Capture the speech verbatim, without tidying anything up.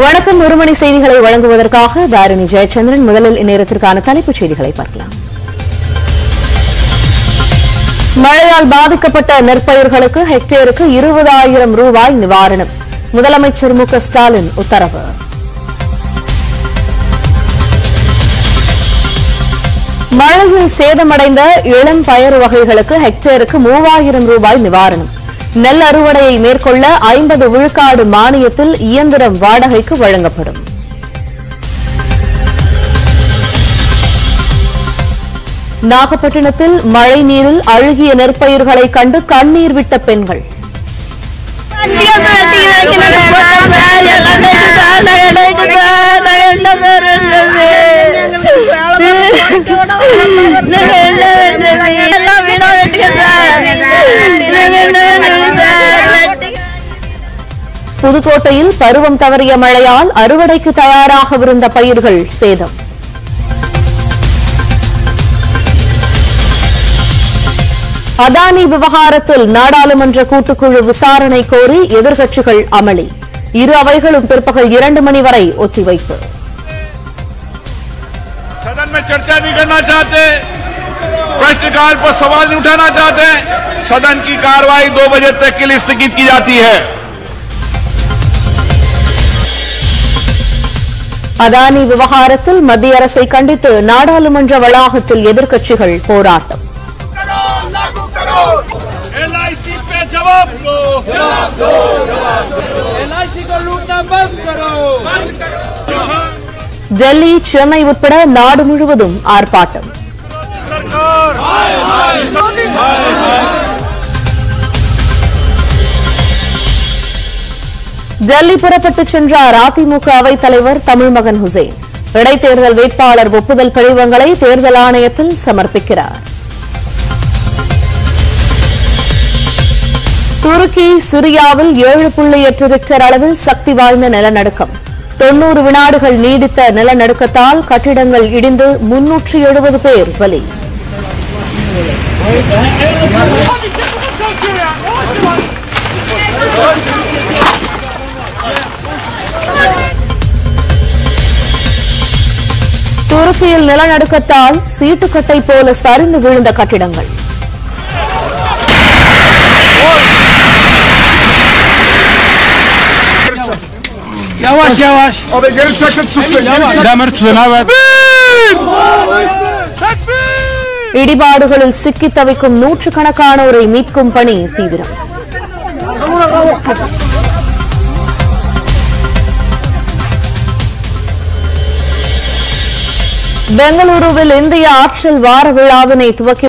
வணக்கம் ஒருமணி செய்திகளை வழங்குவதற்காக தாரிணி ஜெயச்சந்திரன் முதலில் நேரத்திற்கான தலைப்புச் செய்திகளை பார்க்கலாம். மழையால் பாதிக்கப்பட்ட நெற்பயிர்களுக்கு ஹெக்டேருக்கு இருபதாயிரம் ரூபாய் நிவாரணம் முதலமைச்சர் மு க ஸ்டாலின் உத்தரவு. மழையில் சேதமடைந்த இளம் பயிர் வகைகளுக்கு ஹெக்டேருக்கு மூவாயிரம் ரூபாய் நிவாரணம் நெல் அறுவடையை மேற்கொள்ள ஐம்பது விழுக்காடு மானியத்தில் இயந்திரம் வாடகைக்கு வழங்கப்படும். நாகப்பட்டினத்தில் மழை நீரில் அழுகிய நெற்பயிர்களை கண்டு கண்ணீர் விட்ட பெண்கள். புதுக்கோட்டையில் பருவம் தவறிய மழையால் அறுவடைக்கு தயாராகவிருந்த பயிர்கள் சேதம். அதானி விவகாரத்தில் நாடாளுமன்ற கூட்டுக்குழு விசாரணை கோரி எதிர்க்கட்சிகள் அமளி. இரு அவைகளும் பிற்பகல் இரண்டு மணி வரை ஒத்திவைப்பு. सदन में चर्चा नहीं करना चाहते, प्रश्नकाल पर सवाल नहीं उठाना चाहते, सदन की कार्रवाई दो बजे तक के लिए स्थगित की जाती है. அதானி விவகாரத்தில் மத்திய அரசை கண்டித்து நாடாளுமன்ற வளாகத்தில் எதிர்க்கட்சிகள் போராட்டம். டெல்லி, சென்னை உட்பட நாடு முழுவதும் ஆர்ப்பாட்டம். டெல்லி புறப்பட்டுச் சென்றார் அதிமுக அவைத் தலைவர் தமிழ்மகன் ஹுசேன். இடைத்தேர்தல் வேட்பாளர் ஒப்புதல் படிவங்களை தேர்தல் ஆணையத்தில் சமர்ப்பிக்கிறார். துருக்கி சிரியாவில் ஏழு புள்ளி எட்டு ரிக்டர் அளவில் சக்தி வாய்ந்த நிலநடுக்கம். தொன்னூறு வினாடுகள் நீடித்த நிலநடுக்கத்தால் கட்டிடங்கள் இடிந்து முன்னூற்று எழுபது பேர் பலி. துருக்கியில் நிலநடுக்கத்தால் சீட்டுக்கட்டை போல சரிந்து விழுந்த கட்டிடங்கள். இடிபாடுகளில் சிக்கி தவிக்கும் நூற்றுக்கணக்கானோரை மீட்கும் பணி தீவிரம். பெங்களூருவில் இந்திய ஆற்றல் வார விழாவினை துவக்கி